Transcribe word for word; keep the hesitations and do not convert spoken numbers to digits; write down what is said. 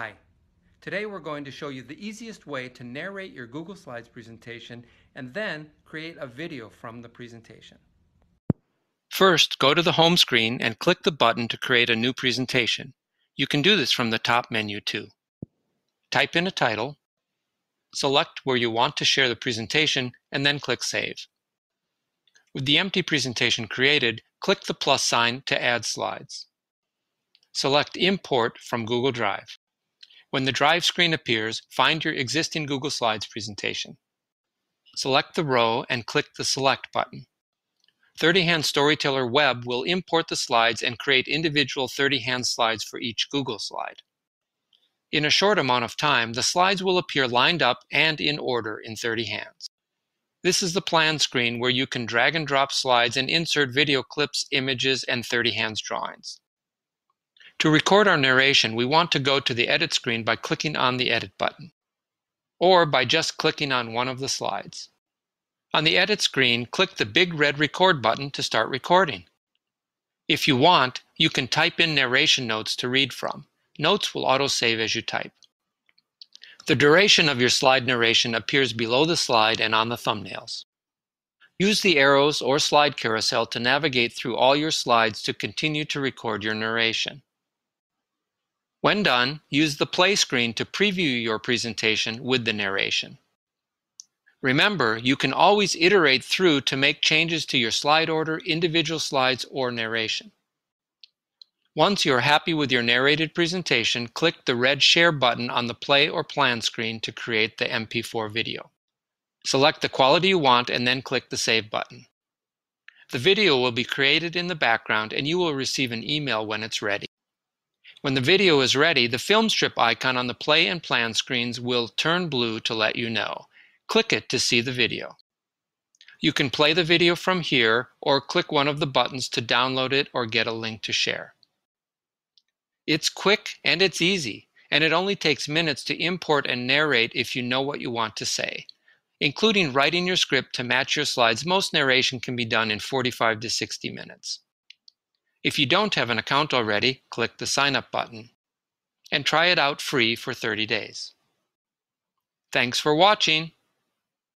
Hi, today we're going to show you the easiest way to narrate your Google Slides presentation and then create a video from the presentation. First, go to the home screen and click the button to create a new presentation. You can do this from the top menu too. Type in a title, select where you want to share the presentation, and then click Save. With the empty presentation created, click the plus sign to add slides. Select Import from Google Drive. When the Drive screen appears, find your existing Google Slides presentation. Select the row and click the Select button. thirty Hands Storyteller Web will import the slides and create individual thirty Hands slides for each Google slide. In a short amount of time, the slides will appear lined up and in order in thirty Hands. This is the plan screen where you can drag and drop slides and insert video clips, images, and thirty Hands drawings. To record our narration, we want to go to the edit screen by clicking on the edit button, or by just clicking on one of the slides. On the edit screen, click the big red record button to start recording. If you want, you can type in narration notes to read from. Notes will autosave as you type. The duration of your slide narration appears below the slide and on the thumbnails. Use the arrows or slide carousel to navigate through all your slides to continue to record your narration. When done, use the play screen to preview your presentation with the narration. Remember, you can always iterate through to make changes to your slide order, individual slides, or narration. Once you're happy with your narrated presentation, click the red Share button on the play or plan screen to create the M P four video. Select the quality you want and then click the Save button. The video will be created in the background and you will receive an email when it's ready. When the video is ready, the film strip icon on the play and plan screens will turn blue to let you know. Click it to see the video. You can play the video from here or click one of the buttons to download it or get a link to share. It's quick and it's easy, and it only takes minutes to import and narrate if you know what you want to say. Including writing your script to match your slides, most narration can be done in forty-five to sixty minutes. If you don't have an account already, click the Sign Up button and try it out free for thirty days. Thanks for watching.